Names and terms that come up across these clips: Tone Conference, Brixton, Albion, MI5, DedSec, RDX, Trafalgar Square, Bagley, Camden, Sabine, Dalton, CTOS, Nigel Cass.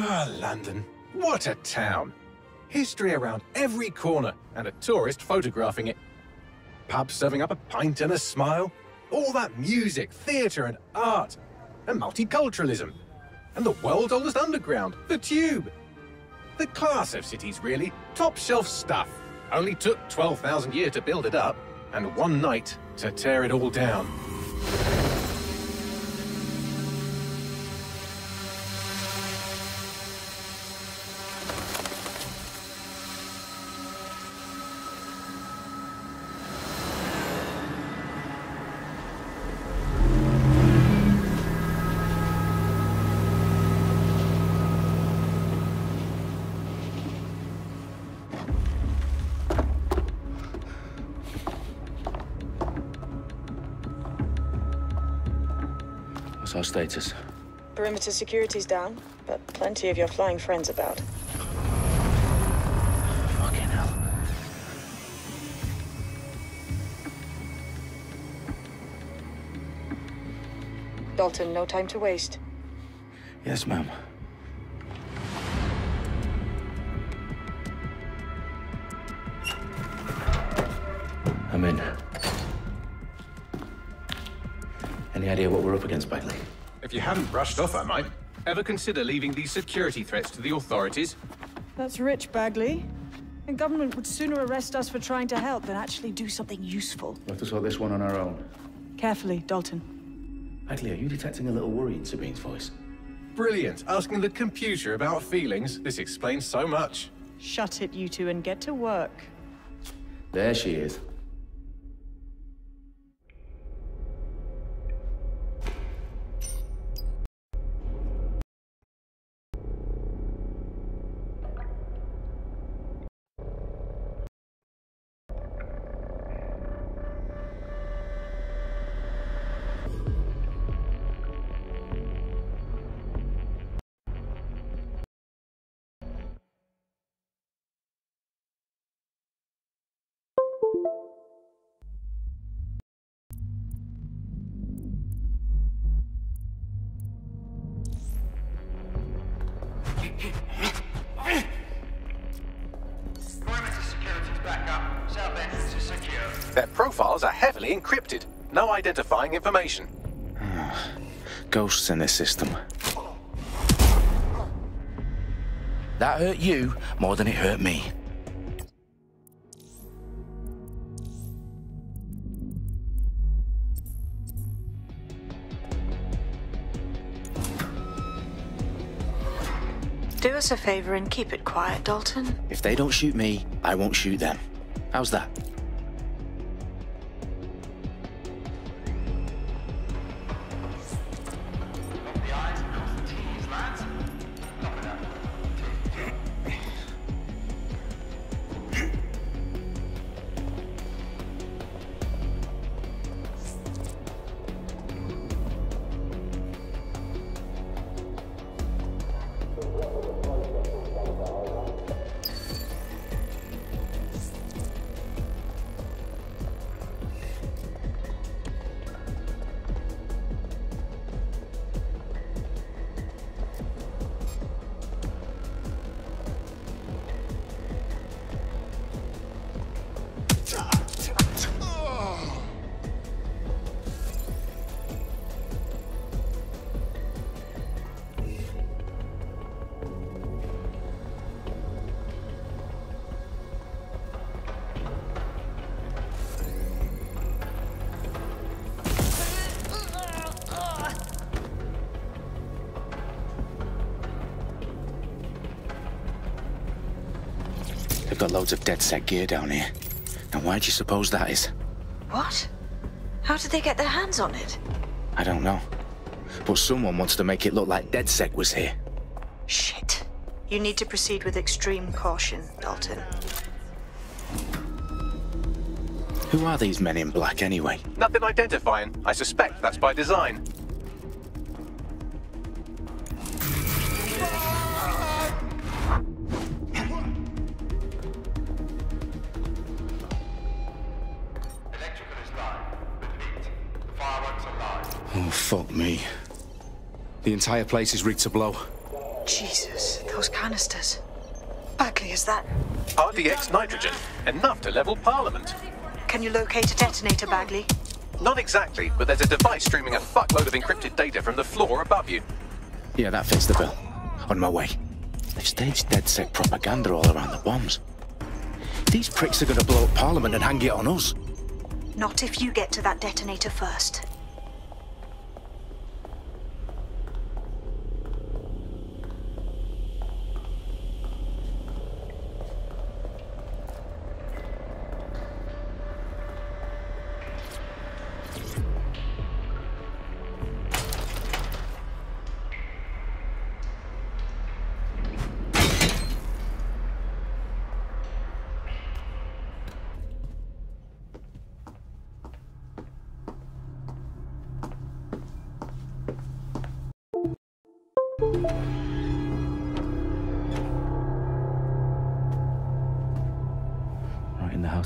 Ah, London. What a town. History around every corner and a tourist photographing it. Pubs serving up a pint and a smile. All that music, theatre and art. And multiculturalism. And the world's oldest underground, the Tube. The class of cities, really. Top shelf stuff. Only took 12,000 years to build it up, and one night to tear it all down. Our status. Perimeter security's down, but plenty of your flying friends about. Fucking hell. Dalton, no time to waste. Yes, ma'am. I'm in. Any idea what we're up against, Bagley? If you haven't brushed off, I might. Ever consider leaving these security threats to the authorities? That's rich, Bagley. The government would sooner arrest us for trying to help than actually do something useful. We'll have to sort this one on our own. Carefully, Dalton. Bagley, are you detecting a little worry in Sabine's voice? Brilliant. Asking the computer about feelings. This explains so much. Shut it, you two, and get to work. There she is. Encrypted. No identifying information. Ghosts in this system. That hurt you more than it hurt me. Do us a favor and keep it quiet, Dalton. If they don't shoot me, I won't shoot them. How's that? Got loads of DedSec gear down here. Now why do you suppose that is? What? How did they get their hands on it? I don't know. But someone wants to make it look like DedSec was here. Shit. You need to proceed with extreme caution, Dalton. Who are these men in black anyway? Nothing identifying. I suspect that's by design. Fuck me. The entire place is rigged to blow. Jesus, those canisters. Bagley, is that... RDX nitrogen. Enough to level Parliament. Can you locate a detonator, Bagley? Not exactly, but there's a device streaming a fuckload of encrypted data from the floor above you. Yeah, that fits the bill. On my way. They've staged DedSec propaganda all around the bombs. These pricks are going to blow up Parliament and hang it on us. Not if you get to that detonator first.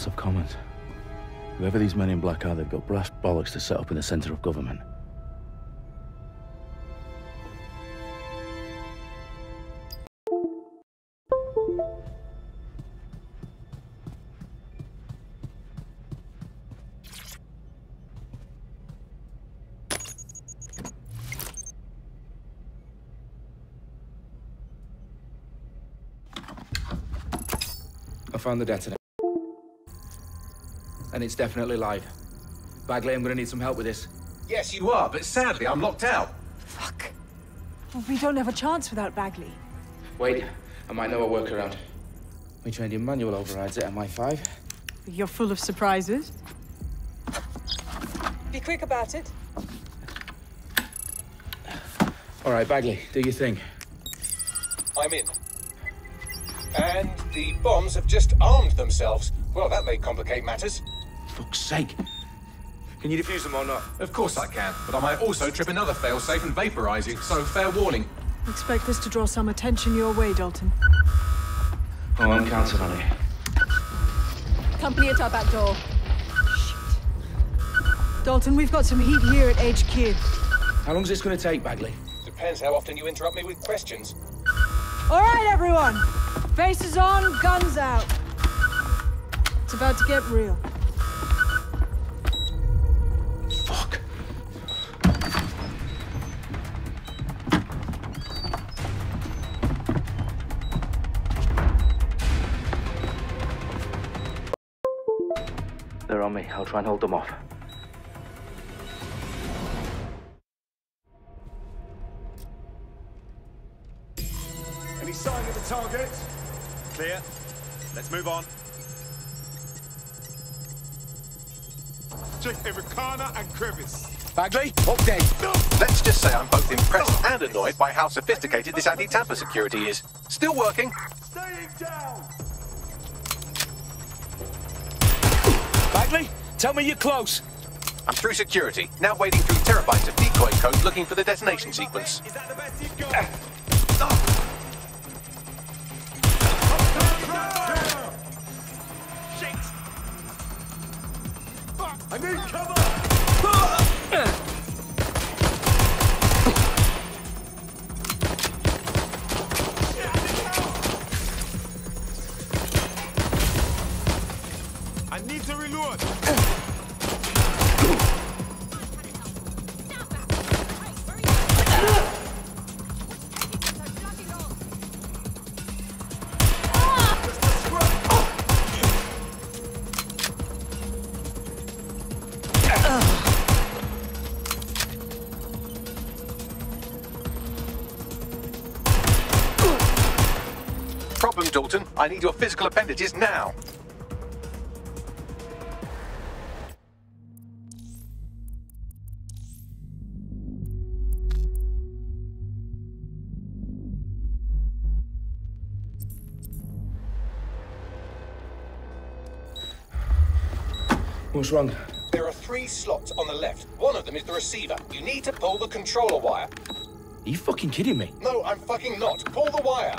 Of Commons. Whoever these men in black are, they've got brass bollocks to set up in the centre of government. I found the detonator. And it's definitely live. Bagley, I'm gonna need some help with this. Yes, you are, but sadly, I'm locked out. Fuck. Well, we don't have a chance without Bagley. Wait, I might know a workaround. We trained in manual overrides at MI5. You're full of surprises. Be quick about it. All right, Bagley, do your thing. I'm in. And the bombs have just armed themselves. Well, that may complicate matters. Fuck's sake. Can you defuse them or not? Of course I can, but I might also trip another failsafe and vaporize you, so fair warning. Expect this to draw some attention your way, Dalton. Oh, I'm counting on it. Company at our back door. Shit. Dalton, we've got some heat here at HQ. How long is this going to take, Bagley? Depends how often you interrupt me with questions. All right, everyone. Faces on, guns out. It's about to get real. Fuck. They're on me. I'll try and hold them off. Any sign of the target? Clear. Let's move on. And crevice. Bagley, up dead. Let's just say I'm both impressed and annoyed by how sophisticated this anti-tamper security is. Still working. Staying down. Bagley, tell me you're close. I'm through security, now wading through terabytes of decoy code looking for the detonation sequence. Is that the best you've got? I need cover! I need to reload! Dalton, I need your physical appendages now. What's wrong? There are three slots on the left. One of them is the receiver. You need to pull the controller wire. Are you fucking kidding me? No, I'm fucking not. Pull the wire.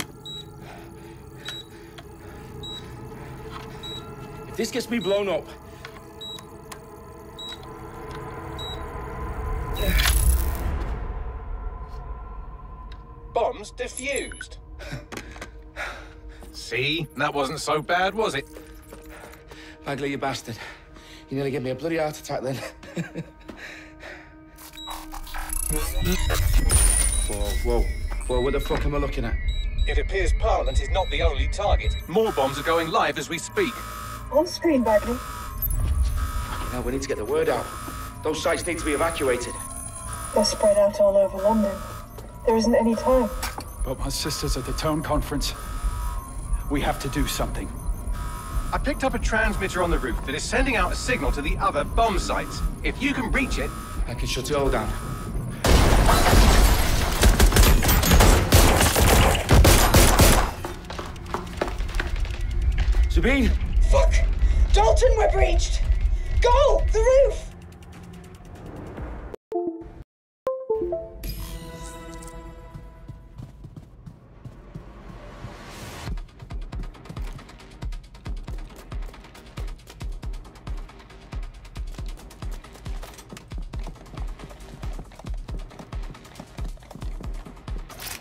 This gets me blown up. Bombs? just diffused. See? That wasn't so bad, was it? Bagley, you bastard. You nearly gave me a bloody heart attack then. Whoa, what the fuck am I looking at? It appears Parliament is not the only target. More bombs are going live as we speak. On screen, Bagley. Now we need to get the word out. Those sites need to be evacuated. They're spread out all over London. There isn't any time. But my sister's at the Tone Conference. We have to do something. I picked up a transmitter on the roof that is sending out a signal to the other bomb sites. If you can reach it... I can shut it all down. Sabine! Fuck! Dalton, we're breached! Go! The roof!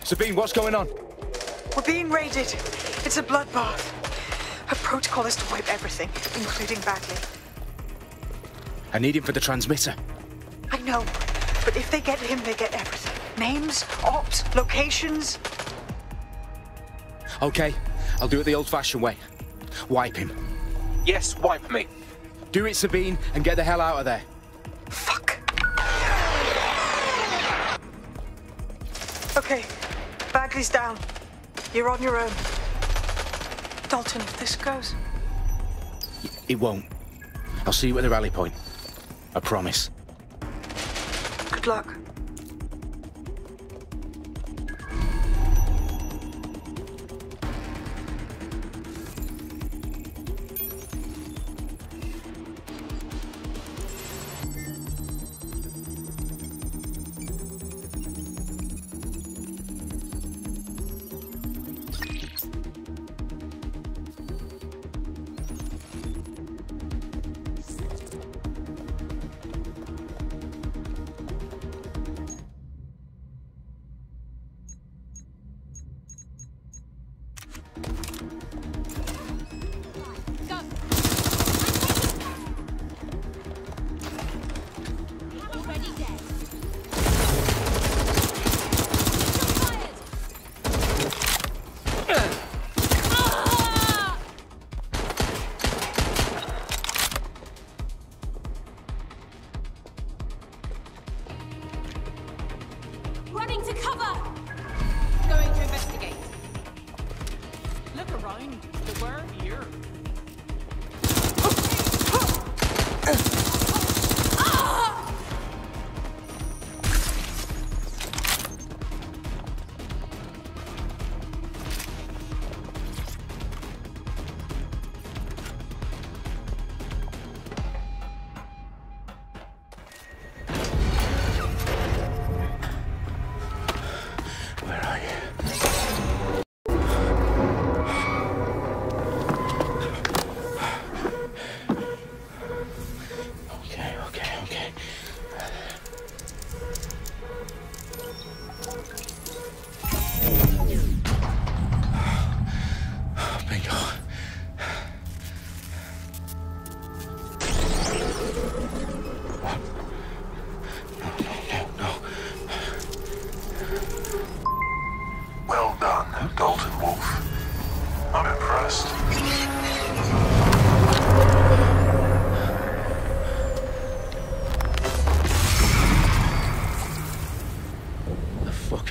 Sabine, what's going on? We're being raided. It's a bloodbath. Her protocol is to wipe everything, including Bagley. I need him for the transmitter. I know, but if they get him, they get everything. Names, ops, locations. Okay, I'll do it the old-fashioned way. Wipe him. Yes, wipe me. Do it, Sabine, and get the hell out of there. Fuck. Okay. Bagley's down. You're on your own. Dalton, if this goes... It won't. I'll see you at the rally point. I promise. Good luck.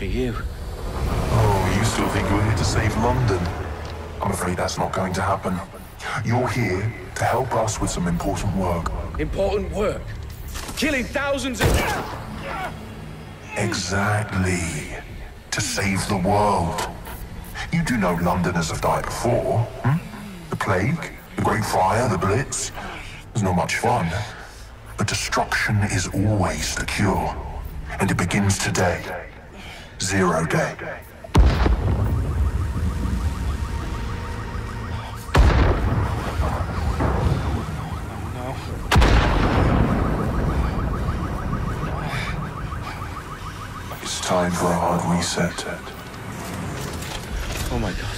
You. Oh, you still think you're here to save London? I'm afraid that's not going to happen. You're here to help us with some important work. Important work? Killing thousands of... Exactly. To save the world. You do know Londoners have died before, hmm? The plague, the Great Fire, the Blitz. It's not much fun. But destruction is always the cure. And it begins today. Zero day. It's time for a hard reset. my God.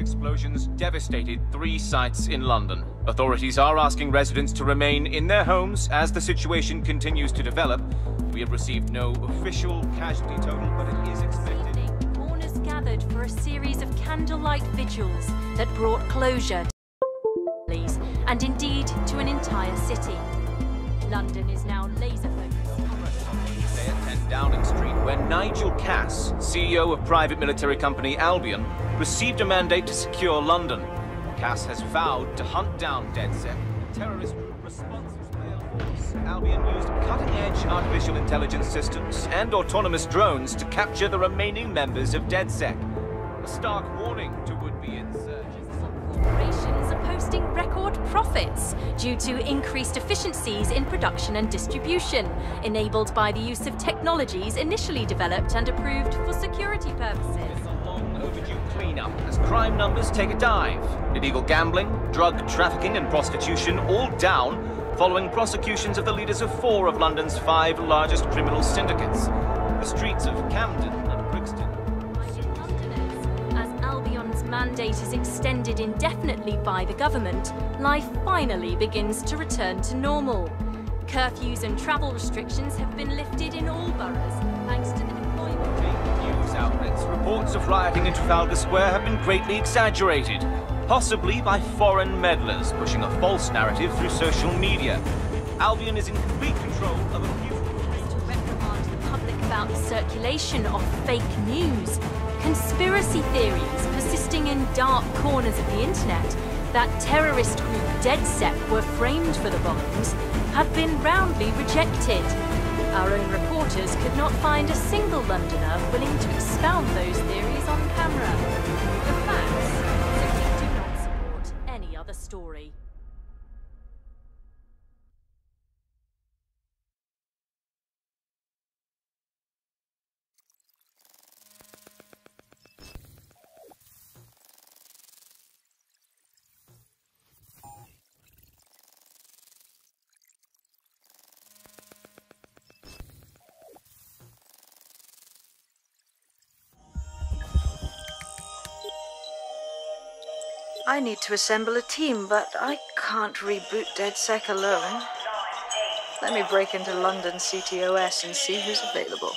Explosions devastated 3 sites in London. Authorities are asking residents to remain in their homes as the situation continues to develop. We have received no official casualty total, but it is expected. This evening, mourners gathered for a series of candlelight vigils that brought closure to families and indeed to an entire city. London is now laser focused. They attend Downing Street, where Nigel Cass, CEO of private military company Albion, received a mandate to secure London. Cass has vowed to hunt down DedSec, a terrorist group responsible for their force. Albion used cutting-edge artificial intelligence systems and autonomous drones to capture the remaining members of DedSec. A stark warning to would-be insurgents. Corporations are posting record profits due to increased efficiencies in production and distribution, enabled by the use of technologies initially developed and approved for security purposes. Overdue cleanup as crime numbers take a dive. Illegal gambling, drug trafficking and prostitution all down following prosecutions of the leaders of 4 of London's 5 largest criminal syndicates. The streets of Camden and Brixton. Londoners, as Albion's mandate is extended indefinitely by the government, life finally begins to return to normal. Curfews and travel restrictions have been lifted in all boroughs thanks to the outlets. Reports of rioting in Trafalgar Square have been greatly exaggerated, possibly by foreign meddlers pushing a false narrative through social media. Albion is in complete control of a few to reprimand the public about the circulation of fake news, conspiracy theories persisting in dark corners of the internet, that terrorist group DedSec were framed for the bombings, have been roundly rejected. Our own reporters could not find a single Londoner willing to expound those theories on camera. The facts simply do not support any other story. I need to assemble a team, but I can't reboot DedSec alone. Let me break into London CTOS and see who's available.